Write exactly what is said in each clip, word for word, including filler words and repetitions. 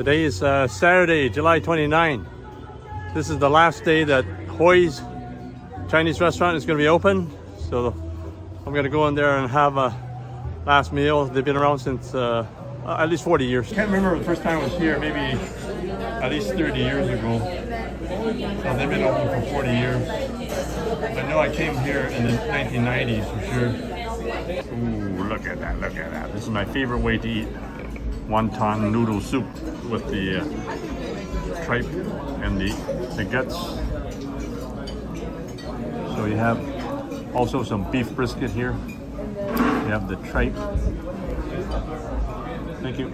Today is uh, Saturday, July twenty-ninth. This is the last day that Hoy's Chinese restaurant is going to be open. So I'm going to go in there and have a last meal. They've been around since uh, at least forty years. I can't remember the first time I was here, maybe at least thirty years ago. So they've been open for forty years. I know I came here in the nineteen nineties for sure. Ooh, look at that, look at that. This is my favorite way to eat wonton noodle soup with the uh, tripe and the, the guts. So you have also some beef brisket here. You have the tripe. Thank you.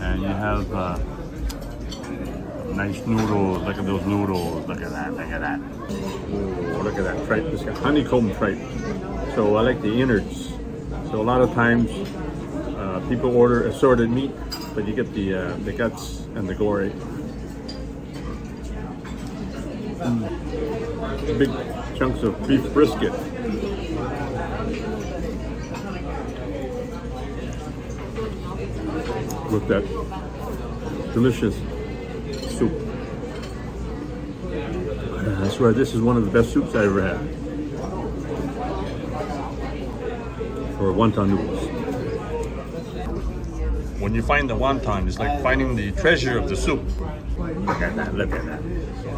And you have uh, nice noodles. Look at those noodles. Look at that. Look at that. Ooh, look at that tripe. It's got honeycomb tripe. So I like the innards. So a lot of times uh, people order assorted meat, but you get the uh, the guts and the glory. Mm. Big chunks of beef brisket. With that delicious soup. I swear this is one of the best soups I ever had. For wonton noodles. When you find the wonton, it's like finding the treasure of the soup. Look at that, look at that.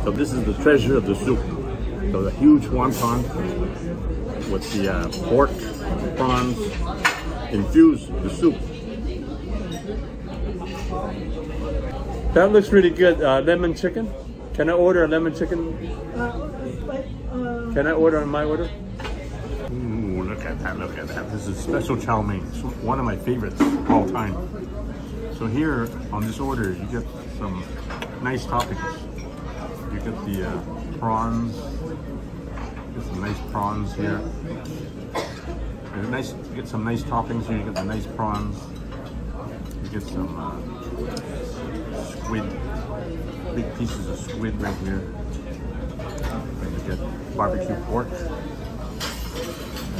So this is the treasure of the soup. So the huge wonton with the uh, pork, prawns, infused the soup. That looks really good. Uh, lemon chicken. Can I order a lemon chicken? Can I order on my order? Ooh, look at that, look at that. This is special chow mein. It's one of my favorites of all time. So here on this order, you get some nice toppings. You get the uh, prawns. Get some nice prawns here. You get, nice, you get some nice toppings here. You get the nice prawns. You get some uh, squid, big pieces of squid right here. And you get barbecue pork.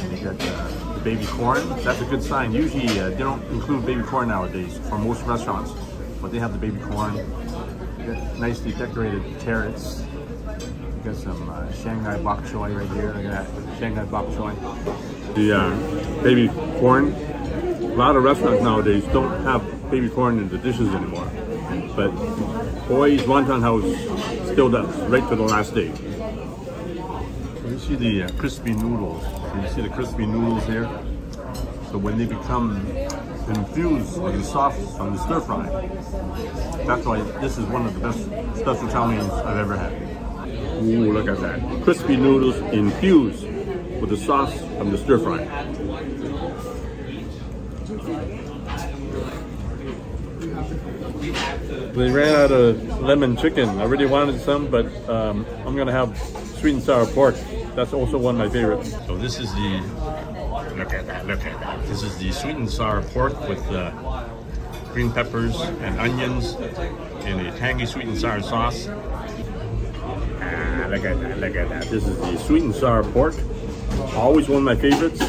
And you get uh, the baby corn. That's a good sign. Usually uh, they don't include baby corn nowadays for most restaurants, but they have the baby corn. You get nicely decorated carrots. You got some uh, Shanghai bok choy right here. Look at that, Shanghai bok choy. The uh, baby corn. A lot of restaurants nowadays don't have baby corn in the dishes anymore, but Hoy's Wonton House still does, right to the last day. So you see the uh, crispy noodles. So you see the crispy noodles here. So when they become infused with the sauce from the stir fry, that's why this is one of the best special chow meins I've ever had. Ooh, look at that! Crispy noodles infused with the sauce from the stir fry. They ran out of lemon chicken. I really wanted some, but um, I'm gonna have sweet and sour pork. That's also one of my favorites. So this is the, look at that, look at that. This is the sweet and sour pork with uh, green peppers and onions in a tangy sweet and sour sauce. Ah, look at that, look at that. This is the sweet and sour pork. Always one of my favorites.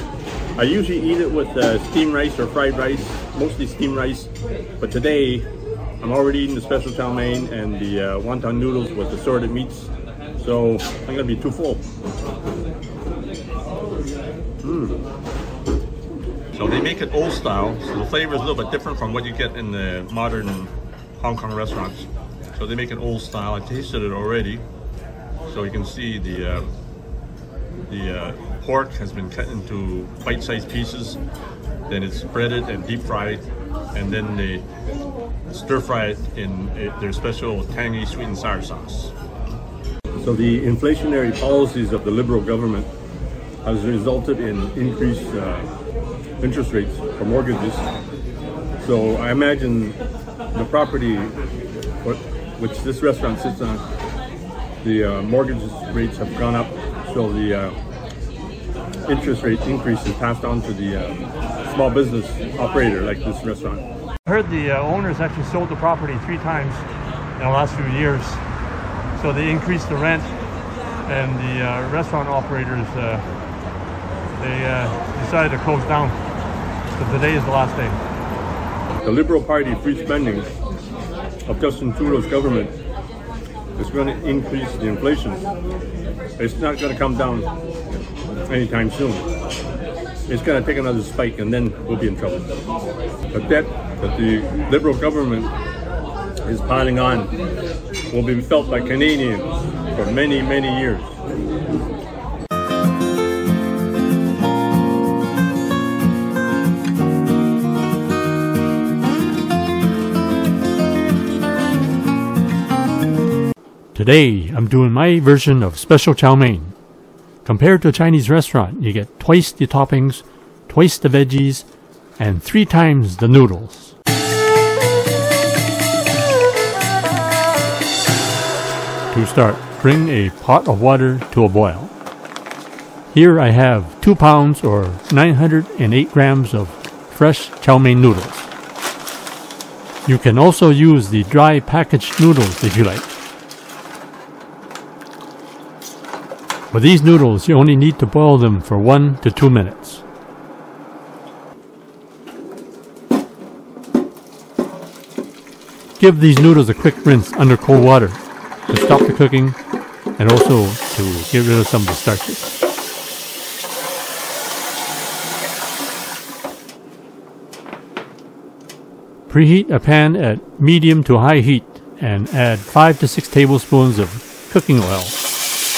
I usually eat it with uh, steamed rice or fried rice, mostly steamed rice, but today, I'm already eating the special chow mein and the uh, wonton noodles with assorted meats, so I'm gonna be too full. Mm. So they make it old style, so the flavor is a little bit different from what you get in the modern Hong Kong restaurants. So they make it old style. I tasted it already, so you can see the uh, the uh, pork has been cut into bite-sized pieces, then it's breaded and deep fried, and then they stir fry it in a, their special tangy sweet and sour sauce. So the inflationary policies of the Liberal government has resulted in increased uh, interest rates for mortgages. So I imagine the property which this restaurant sits on, the uh, mortgage rates have gone up, so the uh, interest rate increase is passed on to the uh, small business operator like this restaurant. I heard the uh, owners actually sold the property three times in the last few years. So they increased the rent, and the uh, restaurant operators, uh, they uh, decided to close down. So today is the last day. The Liberal Party free spending of Justin Trudeau's government is going to increase the inflation. It's not going to come down anytime soon. It's going to take another spike and then we'll be in trouble. The debt that the Liberal government is piling on will be felt by Canadians for many, many years. Today, I'm doing my version of special chow mein. Compared to a Chinese restaurant, you get twice the toppings, twice the veggies, and three times the noodles. To start, bring a pot of water to a boil. Here I have two pounds or nine hundred eight grams of fresh chow mein noodles. You can also use the dry packaged noodles if you like. For these noodles, you only need to boil them for one to two minutes. Give these noodles a quick rinse under cold water to stop the cooking and also to get rid of some of the starches. Preheat a pan at medium to high heat and add five to six tablespoons of cooking oil.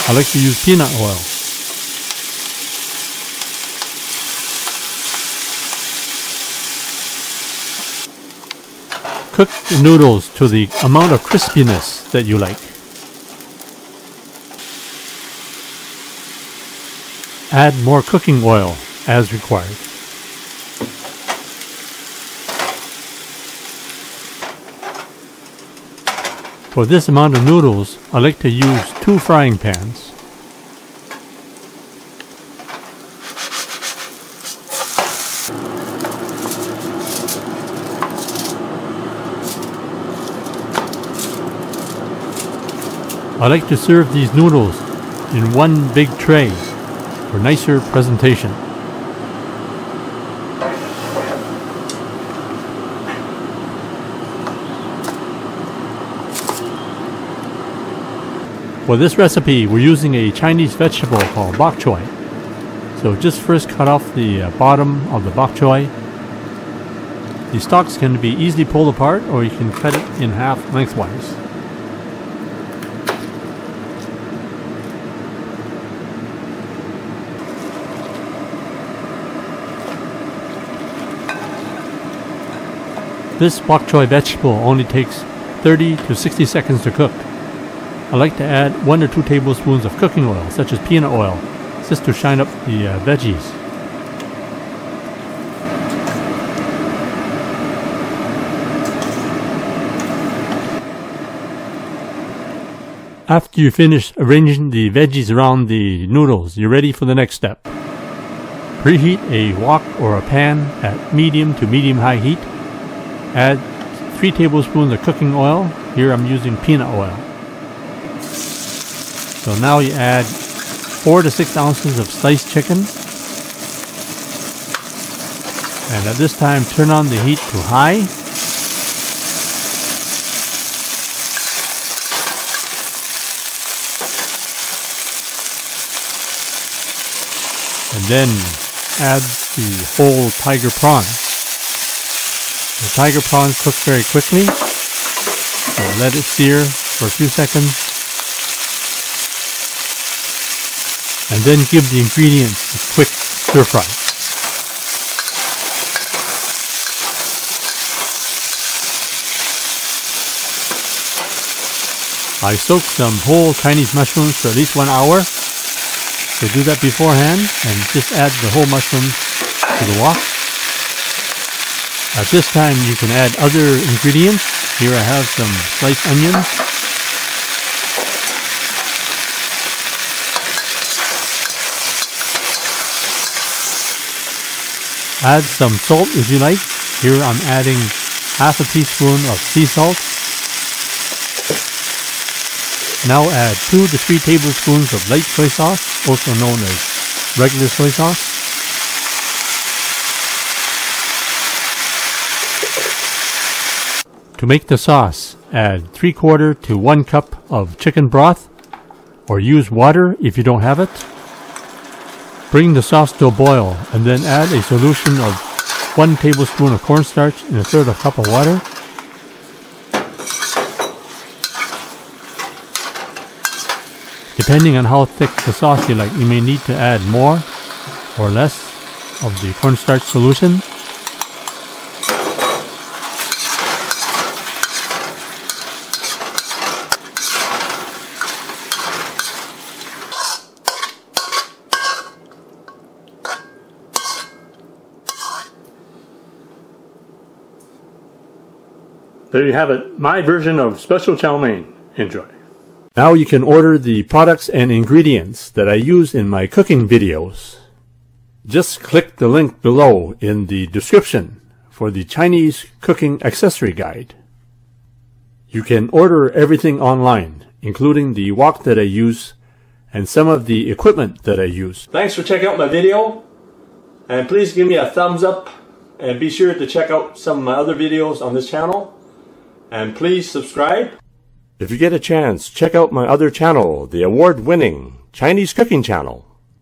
I like to use peanut oil. Cook the noodles to the amount of crispiness that you like. Add more cooking oil as required. For this amount of noodles, I like to use two frying pans. I like to serve these noodles in one big tray for nicer presentation. For this recipe, we're using a Chinese vegetable called bok choy. So just first cut off the uh, bottom of the bok choy. The stalks can be easily pulled apart, or you can cut it in half lengthwise. This bok choy vegetable only takes thirty to sixty seconds to cook. I like to add one or two tablespoons of cooking oil, such as peanut oil, just to shine up the uh, veggies. After you finish arranging the veggies around the noodles, you're ready for the next step. Preheat a wok or a pan at medium to medium-high heat. Add three tablespoons of cooking oil. Here I'm using peanut oil. So now you add four to six ounces of sliced chicken, and at this time turn on the heat to high. And then add the whole tiger prawn. The tiger prawn cooks very quickly, so let it sear for a few seconds. And then give the ingredients a quick stir fry. I soaked some whole Chinese mushrooms for at least one hour. So do that beforehand and just add the whole mushrooms to the wok. At this time you can add other ingredients. Here I have some sliced onions. Add some salt if you like. Here I'm adding half a teaspoon of sea salt. Now add two to three tablespoons of light soy sauce, also known as regular soy sauce. To To make the sauce, add three quarter to one cup of chicken broth, or use water if you don't have it. Bring the sauce to a boil and then add a solution of one tablespoon of cornstarch and a third of a cup of water. Depending on how thick the sauce you like, you may need to add more or less of the cornstarch solution. There you have it, my version of special chow mein. Enjoy. Now you can order the products and ingredients that I use in my cooking videos. Just click the link below in the description for the Chinese cooking accessory guide. You can order everything online, including the wok that I use and some of the equipment that I use. Thanks for checking out my video, and please give me a thumbs up, and be sure to check out some of my other videos on this channel, and please subscribe. If you get a chance, check out my other channel, the award-winning Chinese Cooking Channel.